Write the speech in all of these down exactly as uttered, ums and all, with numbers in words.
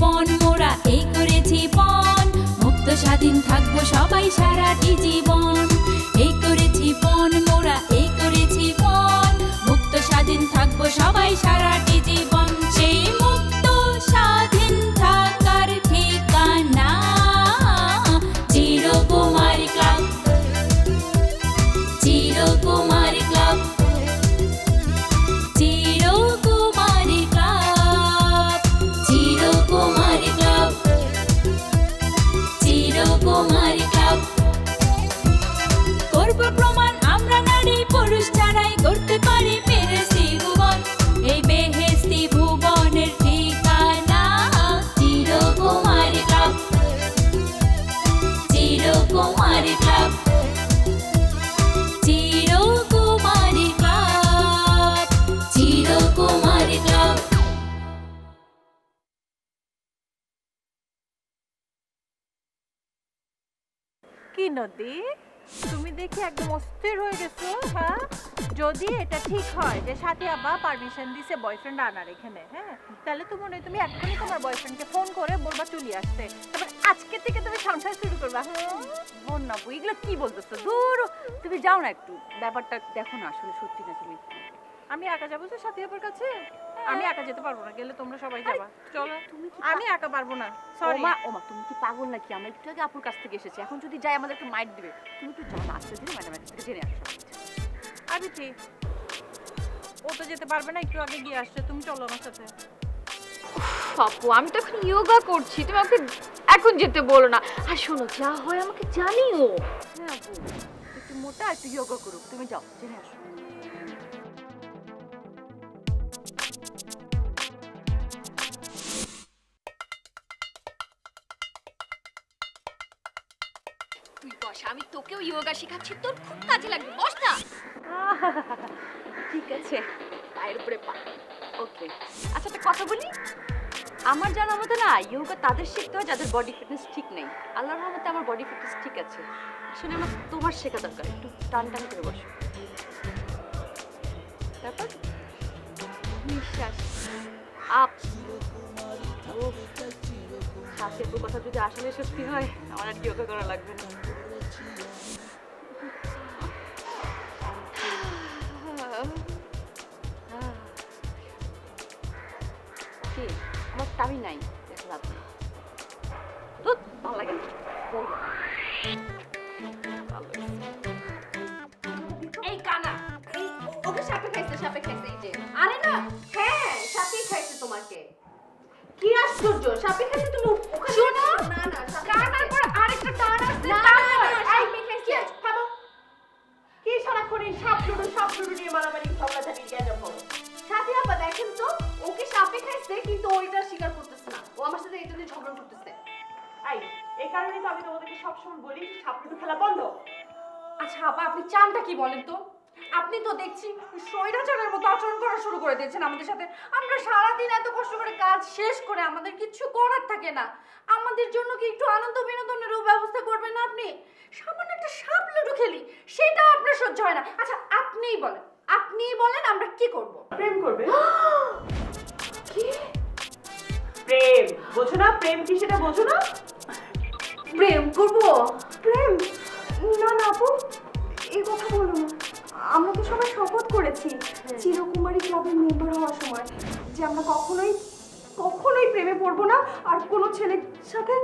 জীবন মোরা এই করেছি পণ মুক্ত স্বাধীন থাকবো সবাই সারাটি জীবন এই করেছি পণ মোরা এই করেছি পণ মুক্ত স্বাধীন থাকবো সবাই সারাটি জীবন সেই মুক্ত স্বাধীন থাকার ঠিকানা Chirokumari club Chirokumari club Chirokumari Club Korbo Proman Amra Nari Purush Charai Korte Pari Peresi Bhuvan Ei Behesti Bhuvaner Thikana Chirokumari Club Chirokumari Club Chirokumari Club Chirokumari Club নদী তুমি দেখি একদম অস্থির হয়ে গেছো হ্যাঁ যদি এটা ঠিক হয় যে সাথে আব্বা পারমিশন দিয়েছে বয়ফ্রেন্ড আনার এখানে হ্যাঁ তাহলে তো মনে হয় তুমি এখনই তোমার বয়ফ্রেন্ডকে ফোন করে বলবা চলে আসতে তবে আজকে থেকে তুমি সংসার শুরু করবা বোন না বুইগুলো কি বলতেছো দূর তুমি যাও না একটু ব্যাপারটা দেখো না আসলে সত্যি না তুমি আমি একা যাব তো সাথে আব্বার কাছে আমি একা যেতে পারবো না গেলে তোমরা সবাই যাবা চলো তুমি কি আমি একা পারবো না সরি ওমা ওমা তুমি কি পাগল নাকি আমরা একটু আগে আপুর কাছ থেকে এসেছি এখন যদি যাই আমাদের একটু মাইট দিবে তুমি তো যাও আস্তে ধীরে ম্যাডাম থেকে জেনে আসো আমি ঠিক ও তো যেতে পারবে না একটু আগে গিয়ে আসছে তুমি চলো আমার সাথে আপু আমি তো এখন যোগা করছি তুমি আমাকে এখন যেতে বলো না আর শোনো যা হয় আমাকে জানিও হ্যাঁ আপু একটু মোটা একটু যোগা করো তুমি যাও জেনে আসো আমি তোকেও যোগা শেখাচ্ছি তোর খুব কাজে লাগবে বস না ঠিক আছে পায়ের উপরে পা ওকে আচ্ছা একটা কথা বলি আমার জানা মতো না যোগা তাদের শিখতে হয় যাদের বডি ফিটনেস ঠিক নেই আল্লাহর রহমতে আমার বডি ফিটনেস ঠিক আছে আসলে আমার তোমার শেখা দরকার একটু টান টান করে বসো তারপর নিঃশ্বাস আপ শ্বাসের কথা যদি আসলে সত্যি হয় আমার আর যোগা করা লাগবে না আমি নাই দেখলাম তো ভালো লাগে এই কানা ওকে সাপে খাইছে সাপে খাইছে এই যে আরে না হ্যাঁ সাপে খাইছে তোমাকে কি আশ্চর্য সাপে খাইছে তুমি শোনো না না কানার পর আরেকটা টান আছে না এই মেখে কি খাবো কি সারা করে সাপ লুডু সাপ লুডু নিয়ে মারামারি ঝগড়া ঝাঁটি দিয়ে যাবো সাথে আপা দেখেন তো ওকে সাপে খাইছে কিন্তু ওইটা শিকার করতেছ না ও আমার সাথে এইজন্য ঝগড়া করতেছে আই এই কারণে তো আমি তোমাদেরকে সব সময় বলি সাপের খেলা বন্ধ আচ্ছা আপা আপনি চানটা কি বলেন তো আপনি তো দেখছি সৈরাচারের মতো আচরণ করা শুরু করে দিয়েছেন আমাদের সাথে আমরা সারা দিন এত কষ্ট করে কাজ শেষ করে আমাদের কিছু করার থাকে না আমাদের জন্য কি একটু আনন্দ বিনোদনেরও ব্যবস্থা করবেন না আপনি সামান্য একটা সাপ লুডু খেলি সেটা আপনার সহ্য হয় না আচ্ছা আপনিই বলেন আপনিই বলেন আমরা কি করব প্রেম করবে কি প্রেম বোঝো না প্রেম কি সেটা বোঝো না প্রেম করব প্রেম না না আপু এই কথা বলো না আমরা তো সবাই শপথ করেছি চিরকুমারী ক্লাবের মেম্বার হওয়ার সময় যে আমরা কখনোই কখনোই প্রেমে পড়বো না আর কোনো ছেলের সাথে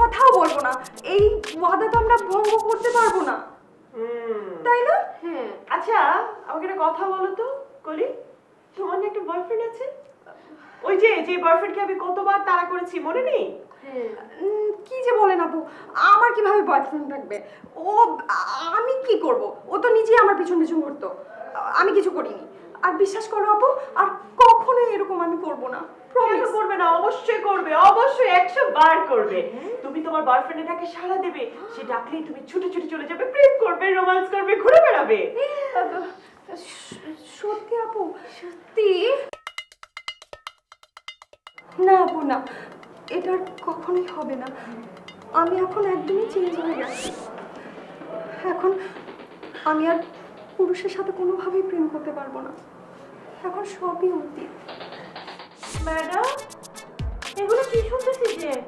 কথাও বলবো না এই ওয়াদা তো আমরা ভঙ্গ করতে পারবো না তাই না হ্যাঁ আচ্ছা আমাকে একটা কথা বলো তো কলি তোমার একটা বয়ফ্রেন্ড আছে ওই যে যে বয়ফ্রেন্ডকে আমি কতবার তাড়া করেছি মনে নেই কি যে বলেন আপু আমার কিভাবে বয়ফ্রেন্ড থাকবে ও আমি কি করব ও তো নিজেই আমার পিছন পিছন ঘুরতো আমি কিছু করিনি আর বিশ্বাস করো আপু আর কখনো এরকম আমি করব না প্রমিস করবে না অবশ্যই করবে অবশ্যই একশো বার করবে তুমি তোমার বয়ফ্রেন্ডটাকে সাড়া দেবে সে ডাকলেই তুমি ছুটে ছুটে চলে যাবে প্রেম করবে রোম্যান্স করবে ঘুরে বেড়াবে সত্যি আপু সত্যি না আপু না এটা কখনোই হবে না আমি এখন একদমই চেঞ্জ হয়ে গেছি এখন আমি আর পুরুষের সাথে কোনোভাবেই প্রেম করতে পারবো না এখন সবই উচিত ম্যাডাম এগুলো কি here?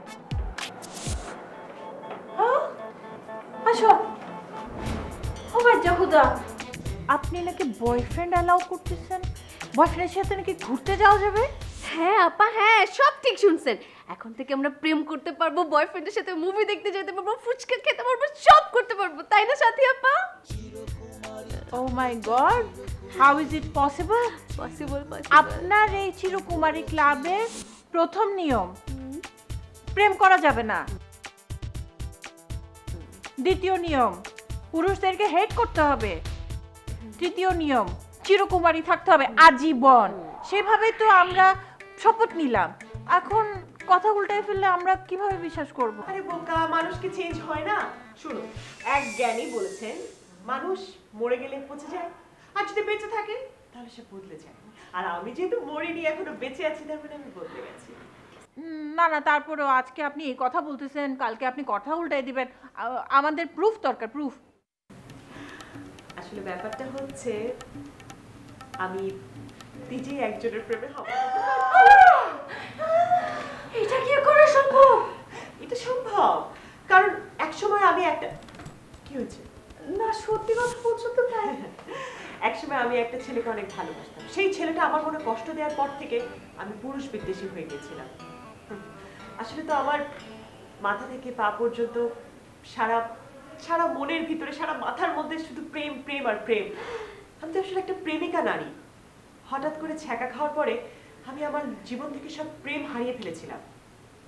Huh? Ashok. Oh my Jahuda. আপনি নাকি বয়ফ্রেন্ড অ্যালাউ করতেছেন? বয়ফ্রেন্ডের সাথে নাকি ঘুরতে যাওয়া যাবে? হ্যাঁ আপা হ্যাঁ সব ঠিক শুনছেন। এখন থেকে আমরা প্রেম করতে পারবো, বয়ফ্রেন্ডের সাথে মুভি দেখতে যেতে পারবো, ফুচকা খেতে পারবো, সব করতে পারবো, তাই না সাথী আপা? Oh my god. How is it possible? Possible possible. আপনার এই চিরকুমারী ক্লাবে প্রথম নিয়ম প্রেম করা যাবে না। দ্বিতীয় নিয়ম পুরুষদেরকে হেট করতে হবে। তৃতীয় নিয়ম চিরকুমারী থাকতে হবে আজীবন। সেভাবে তো আমরা শপথ নিলাম, এখন কথা উল্টায় ফেললে আমরা কিভাবে বিশ্বাস করব? আরে বোকা, মানুষ কি চেঞ্জ হয় না? শুনো, এক জ্ঞানী বলেছেন মানুষ মরে গেলে পচে যায়, আর যদি বেঁচে থাকে তাহলে সে বদলে যায়। আর আমি যেহেতু মরিনি, এখনো বেঁচে আছি, তার মানে আমি বদলে গেছি। না না, তারপরেও আজকে আপনি এই কথা বলতেছেন, কালকে আপনি কথা উল্টাই দিবেন। আমাদের প্রুফ দরকার, প্রুফ। আসলে ব্যাপারটা হচ্ছে আমি নিজেই একজনের প্রেমে হব। এটা কি করে সম্ভব? এটা সম্ভব কারণ একসময় আমি একটা কি হয়েছে না সত্যি কথা বলছো তো, তাই একসময় আমি একটা ছেলেকে অনেক ভালোবাসতাম। সেই ছেলেটা আমার মনে কষ্ট দেওয়ার পর থেকে আমি পুরুষ বিদ্বেষী হয়ে গেছিলাম। আসলে তো আমার মাথা থেকে পা পর্যন্ত সারা সারা মনের ভিতরে, সারা মাথার মধ্যে শুধু প্রেম প্রেম আর প্রেম। আমি তো আসলে একটা প্রেমিকা নারী। হঠাৎ করে ছ্যাঁকা খাওয়ার পরে আমি আমার জীবন থেকে সব প্রেম হারিয়ে ফেলেছিলাম,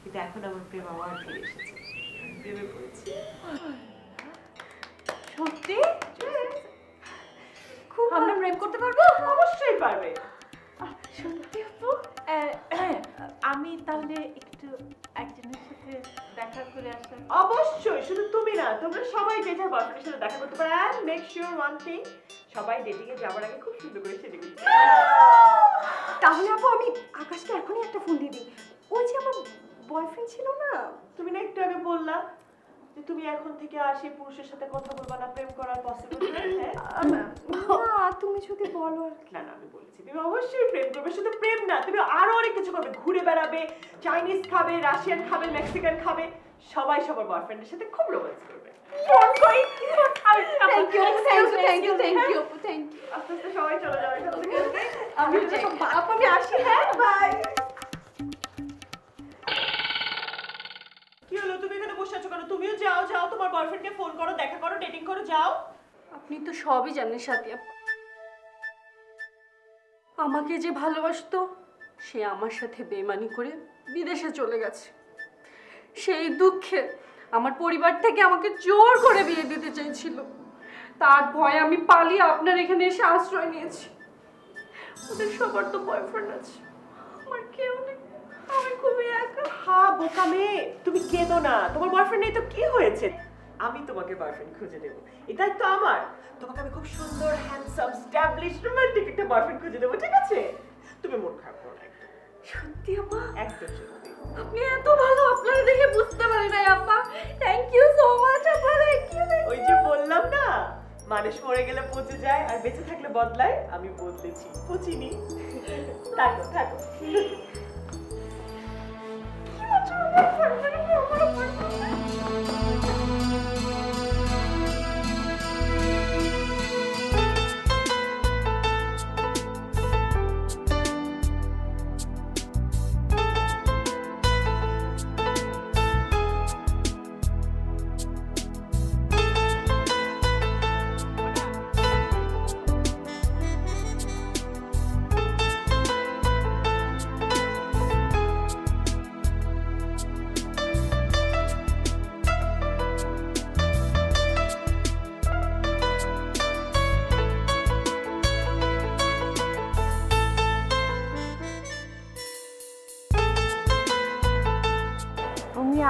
কিন্তু এখন আমার প্রেম আবার ফিরে এসেছে। প্রেমে পড়েছি সত্যি। খুব আমরা প্রেম করতে পারবো? অবশ্যই পারবে। সত্যি আপু, আমি তাহলে একটু একজনের সাথে দেখা করে আসলাম। অবশ্যই, শুধু তুমি না, তোমরা সবাই যে যার বয়ফ্রেন্ডের সাথে দেখা করতে পারো। And make sure one thing, সবাই ডেটিং এ যাওয়ার আগে খুব সুন্দর করে সেটা করতে হবে। তাহলে আপু আমি আকাশকে এখনই একটা ফোন দিয়ে দিই। ওই যে আমার বয়ফ্রেন্ড ছিল না, তুমি না একটু আগে বললা তুমি এখন থেকে আসে পুরুষের সাথে কথা বলবা না, প্রেম করার পসিবল না। তুমি যদি বলো না, আমি বলছি তুমি অবশ্যই প্রেম করবে। শুধু প্রেম না, তুমি আরো অনেক কিছু করবে, ঘুরে বেড়াবে, চাইনিজ খাবে, রাশিয়ান খাবে, মেক্সিকান খাবে, সবাই সবার বয়ফ্রেন্ডের সাথে খুব রোম্যান্স করবে। Thank you thank you thank you thank you. আস্তে আস্তে সবাই চলে যাবে। আমি আপনি আসি। হ্যাঁ বাই। তুমিও যাও যাও, তোমার বয়ফ্রেন্ডকে ফোন করো, দেখা করো, ডেটিং করো, যাও। আপনি তো সবই জানেন সাথী আপা। আমাকে যে ভালোবাসতো সে আমার সাথে বেমানি করে বিদেশে চলে গেছে। সেই দুঃখে আমার পরিবার থেকে আমাকে জোর করে বিয়ে দিতে চেয়েছিল। তার ভয়ে আমি পালিয়ে আপনার এখানে এসে আশ্রয় নিয়েছি। ওদের সবার তো বয়ফ্রেন্ড আছে, আমার কেউ নেই। তুমি কেঁদো না, তোমার বয়ফ্রেন্ড নেই তো কি হয়েছে? আমি তোমাকে বয়ফ্রেন্ড খুঁজে দেবো, এটাই তো আমার। তোমাকে আমি খুব সুন্দর হ্যান্ডসাম এস্টাবলিশড রোমান্টিক একটা বয়ফ্রেন্ড খুঁজে দেবো, ঠিক আছে? তুমি মন খারাপ করো না। সত্যি আপা? একদম সত্যি। আপনি এত ভালো, আপনারা দেখে বুঝতে পারি না আপা। থ্যাংক ইউ সো মাচ আপা, থ্যাংক ইউ। ওই যে বললাম না মানুষ মরে গেলে পচে যায় আর বেঁচে থাকলে বদলায়, আমি বদলেছি, পচিনি। থাকো থাকো।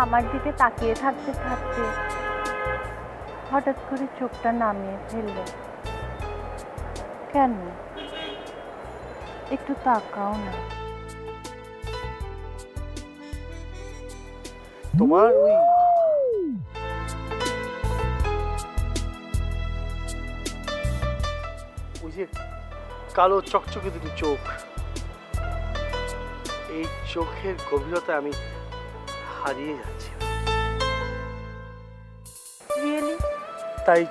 আমার দিকে তাকিয়ে থাকতে থাকতে হঠাৎ করে চোখটা নামিয়ে ফেললে কেন? একটু তাকাও না। তোমার ওই ওই যে কালো চকচকে দুটো চোখ, এই চোখের গভীরতা আমি হারিয়ে যাচ্ছি। রিয়েলি? তাই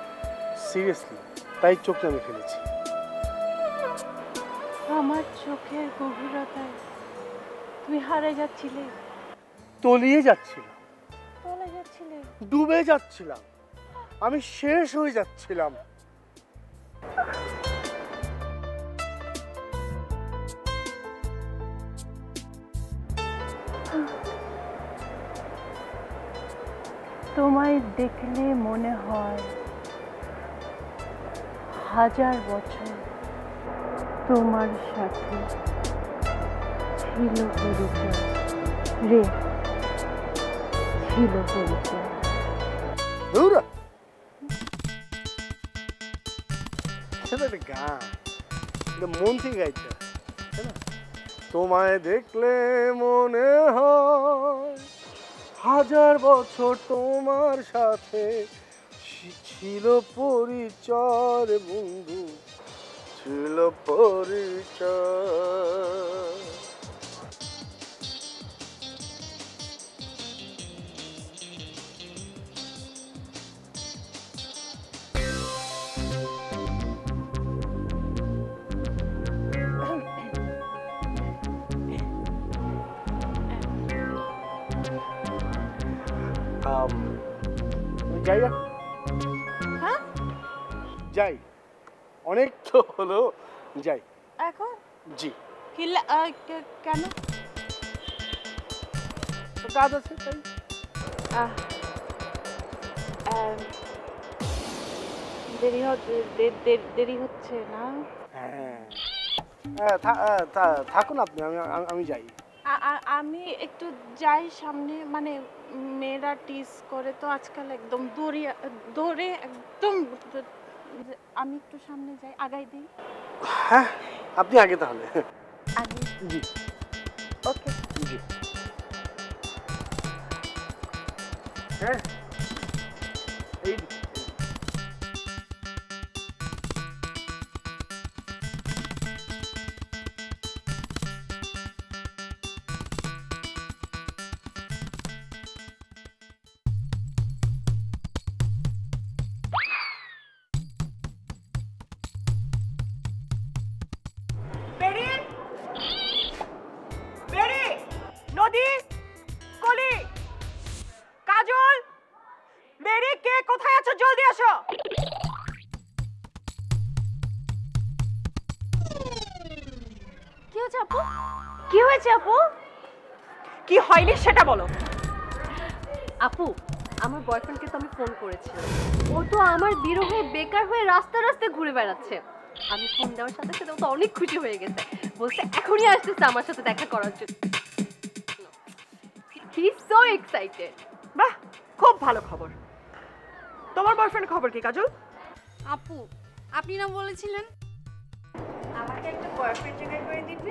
সিরিয়াসলি, তাই চোখে আমি ফেলেছি। আমার চোখের গভীরতায় তুমি হারিয়ে যাচ্ছিলে, তলিয়ে যাচ্ছিলে, তলিয়ে যাচ্ছিলে, ডুবে যাচ্ছিলাম, আমি শেষ হয়ে যাচ্ছিলাম। তোমায় দেখলে মনে হয় হাজার বছর তোমার সাথে ছিল পরিচয় রে, ছিল পরিচয়। মন থেকে গাইতে তোমায় দেখলে মনে হয় হাজার বছর তোমার সাথে ছিল পরিচয় বন্ধু, ছিল পরিচয়। যাই, অনেক তো হলো, যাই এখন। জি কেন, কাজ আছে তাই। দেরি হচ্ছে না? হ্যাঁ থাকুন আপনি, আমি আমি যাই, আমি একটু যাই সামনে। মানে মেয়েরা টিজ করে তো আজকাল একদম দৌড়িয়া দৌড়ে একদম, আমি একটু সামনে যাই, আগাই দিই। হ্যাঁ আপনি আগে তাহলে। জি ওকে। জি হ্যাঁ এই সেটা বলো। আপু আমার বয়ফ্রেন্ডকে তো আমি ফোন করেছি, ও তো আমার বিরহে বেকার হয়ে রাস্তা রাস্তায় ঘুরে বেড়াচ্ছে। আমি ফোন দেওয়ার সাথে সাথে ও তো অনেক খুশি হয়ে গেছে, বলছে এখনই আসতেছে আমার সাথে দেখা করার জন্য। He is so excited. বাহ খুব ভালো খবর। তোমার বয়ফ্রেন্ডের খবর কি কাজল? আপু আপনি না বলেছিলেন আমাকে একটা বয়ফ্রেন্ড জোগাড় করে দিতে,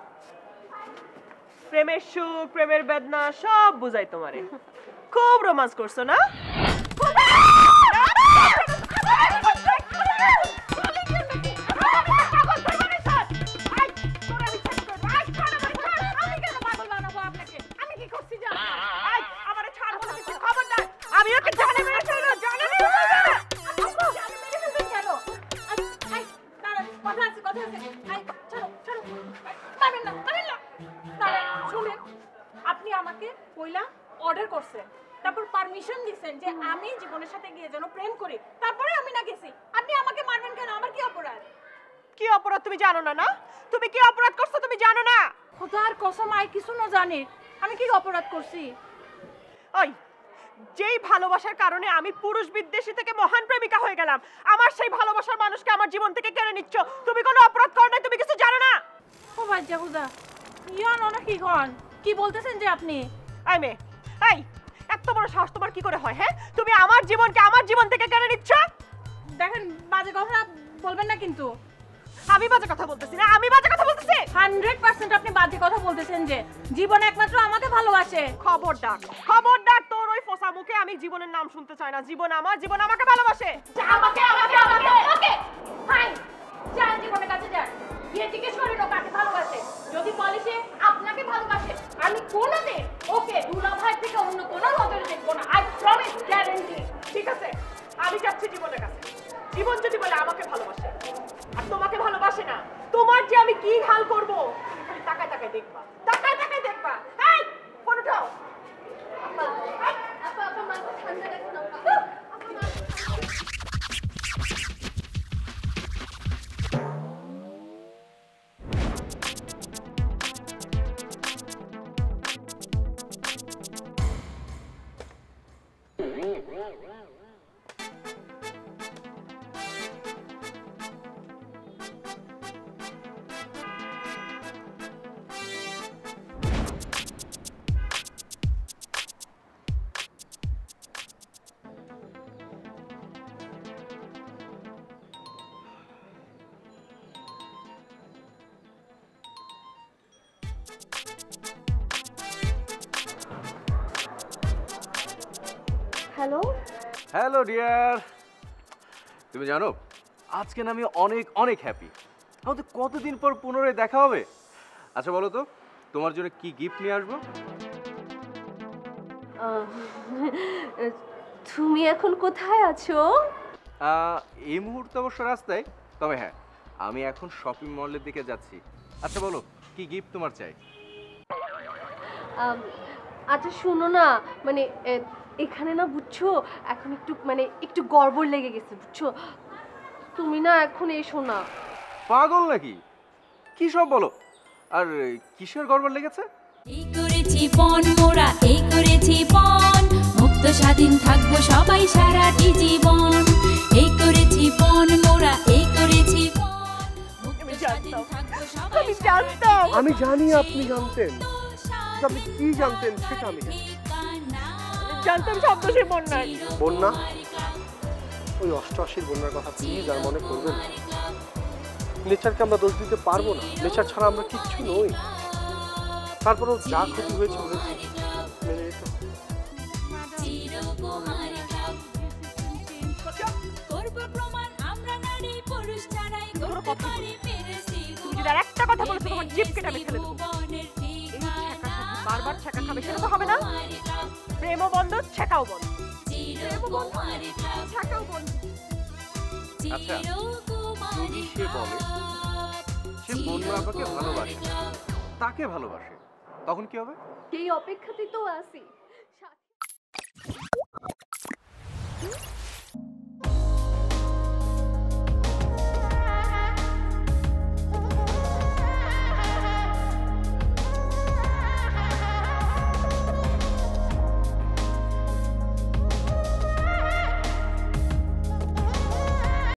প্রেমের সুখ প্রেমের বেদনা সব বুঝাই তোমারে। খুব রোমান্স করছো না? আমি পুরুষ বিদ্বেষী থেকে মহান প্রেমিকা হয়ে গেলাম, আমার সেই ভালোবাসার মানুষকে আমার জীবন থেকে কেড়ে নিচ্ছ। তুমি কোনো অপরাধ করো না, তুমি কিছু জানো না। ও বাজে হুদা ইয়ান অনেক কি হন, কি বলতেছেন যে আপনি? আই মে এই এক এত বড় সাহস তোমার কি করে হয়? হ্যাঁ, তুমি আমার জীবনকে আমার জীবন থেকে কেড়ে নিচ্ছ। দেখেন বাজে কথা বলবেন না কিন্তু। আমি বাজে কথা বলতেছি না, আমি বাজে কথা বলতেছি। একশো পার্সেন্ট আপনি বাজে কথা বলতেছেন যে জীবন একমাত্র আমাকে ভালোবাসে। খবরদার, খবরদার, তোর ওই ফোসা মুখে আমি জীবনের নাম শুনতে চাই না। জীবন আমার, জীবন আমাকে ভালোবাসে। আমাকে আমাকে আমাকে ওকে হাই যান, জীবনের কাছে যান, গিয়ে জিজ্ঞেস করেন ও কাকে ভালোবাসে। যদি বলে সে আপনাকে ভালোবাসে, আমি কোনোদিন ওকে দুলাভাই থেকে অন্য কোনো নজরে দেখব না। I promise, guarantee. ঠিক আছে, আমি যাচ্ছি জীবনের কাছে। জীবন যদি বলে আমাকে ভালোবাসে আর তোমাকে ভালোবাসে না, তোমার যে আমি কি হাল করবো তুমি তাকায় তাকায় দেখবা, তাকায় তাকায় দেখবা। এই ফোন উঠাও। আপা আপা আপা মাথা ঠান্ডা রাখুন আপা। হ্যালো হ্যালো ডিয়ার, তুমি জানো আজকে না আমি অনেক অনেক হ্যাপি। আমাদের কতদিন পর পুনরায় দেখা হবে। আচ্ছা বলো তো তোমার জন্য কি গিফট নিয়ে আসবো? তুমি এখন কোথায় আছো? এই মুহূর্তে অবশ্য রাস্তায়, তবে হ্যাঁ আমি এখন শপিং মলের দিকে যাচ্ছি। আচ্ছা বলো কি গিফট তোমার চাই? আচ্ছা শুনো না, মানে এখানে না বুঝছো এখন একটু মানে একটু গড়বড় লেগে গেছে বুঝছো। তুমি না এখন এসো না। পাগল নাকি? কি সব বলো? আর কিসের গড়বড় লেগেছে? এই করেছি পণ মোরা, এই করেছি পণ, মুক্ত স্বাধীন থাকবো সবাই সারাটি জীবন। এই করেছি পণ মোরা, এই করেছি পণ, মুক্ত স্বাধীন থাকবো সবাই। আমি জানতাম, আমি জানি আপনি জানতেন। আপনি কি জানতেন সেটা আমি জানতাম। শব্দ সে বন্যার বন্যা, ওই অষ্টআশির বন্যার কথা প্লিজ আর মনে করবেন। নেচারকে আমরা দোষ দিতে পারবো না, নেচার ছাড়া আমরা কিচ্ছু নই। তারপরেও যা ক্ষতি হয়েছে বলেছি মেনে নিতে। একটা কথা বলেছি তোমার জিভ কেটে আমি ফেলে দেবো। বারবার ছেঁকা খাবে সেটা তো হবে না। প্রেমও বন্ধ, ছেঁকাও বন্ধ, প্রেমও বন্ধ, ছেঁকাও বন্ধ। আচ্ছা যদি সে বলে সে বন্ধু আপনাকে ভালোবাসে, তাকে ভালোবাসে, তখন কি হবে? সেই অপেক্ষাতেই তো আছি।